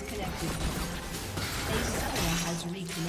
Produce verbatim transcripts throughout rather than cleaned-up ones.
disconnected. A summoner has reconnected.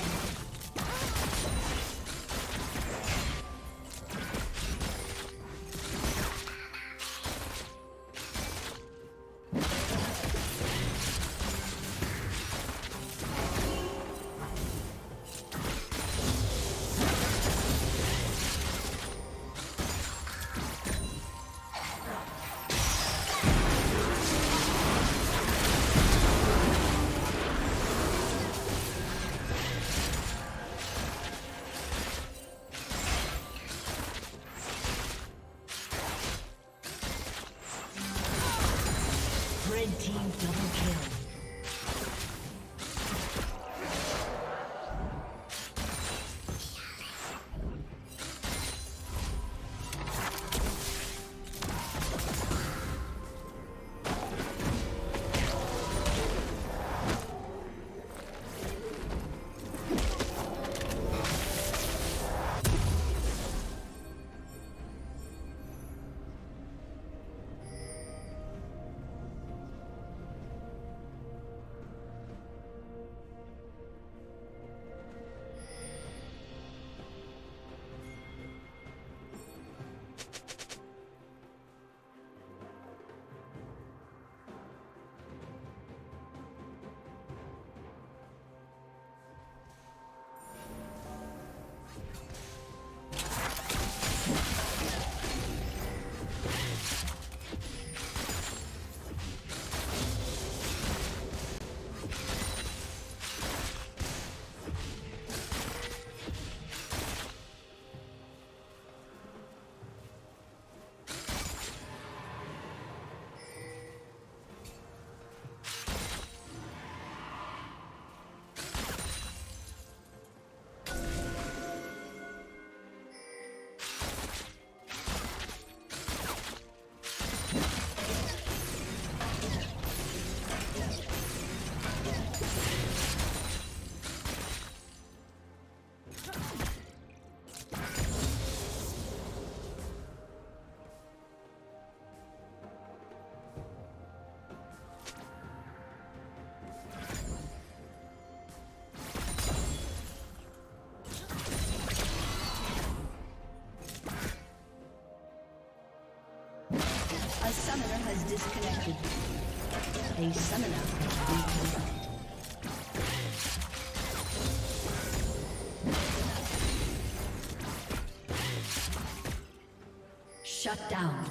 A summoner has disconnected. A summoner has disconnected. Shut down.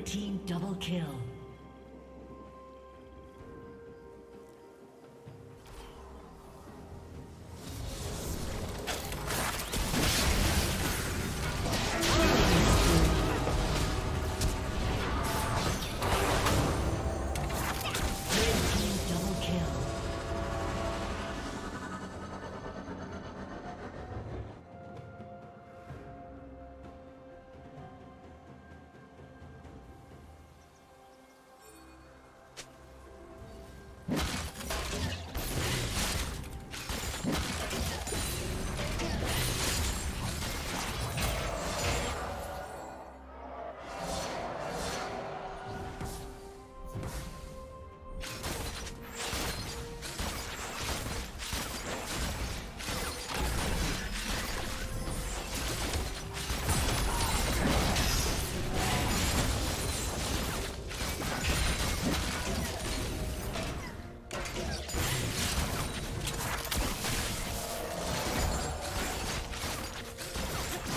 Red team double kill.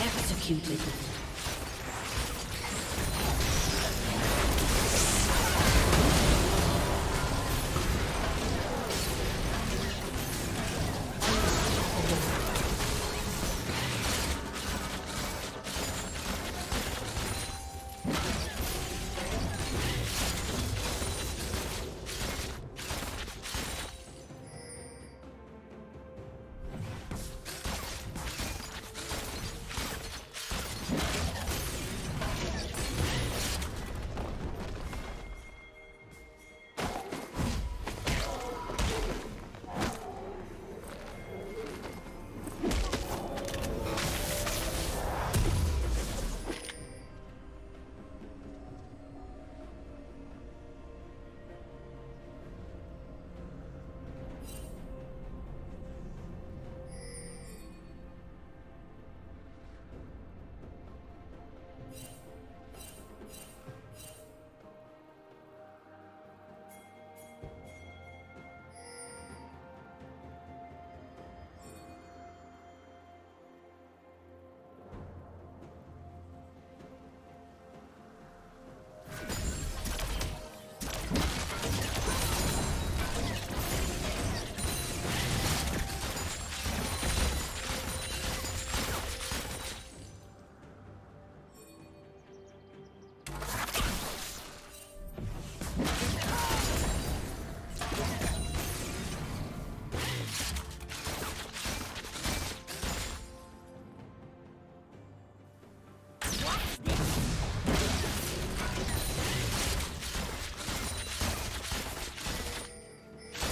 Executed.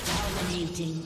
Dominating.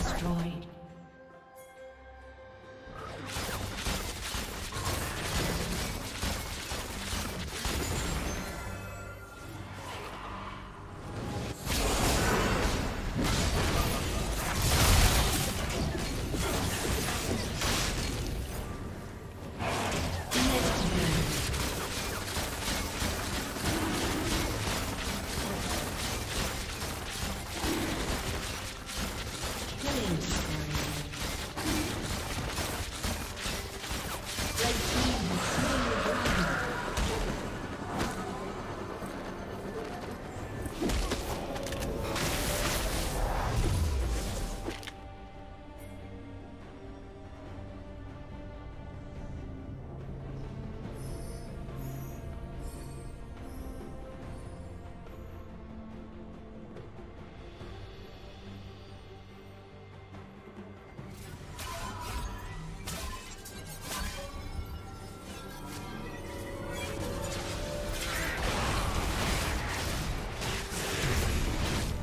Destroyed.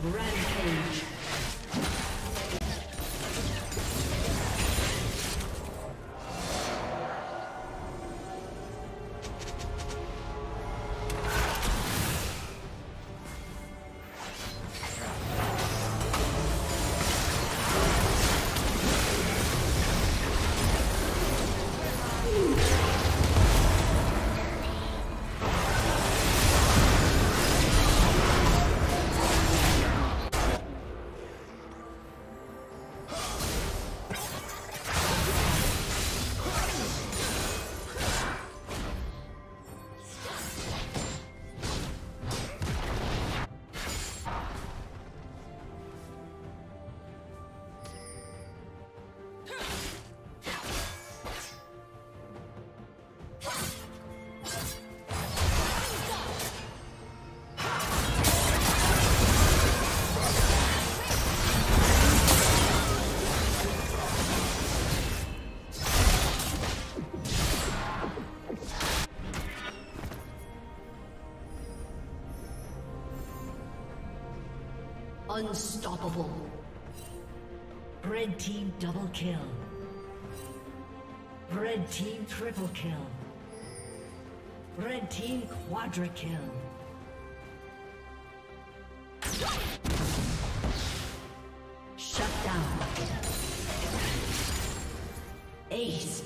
Rampage. Unstoppable. Red team double kill. Red team triple kill. Red team quadra kill. Shut down. Aced.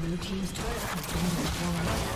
Blue team's turret has been destroyed.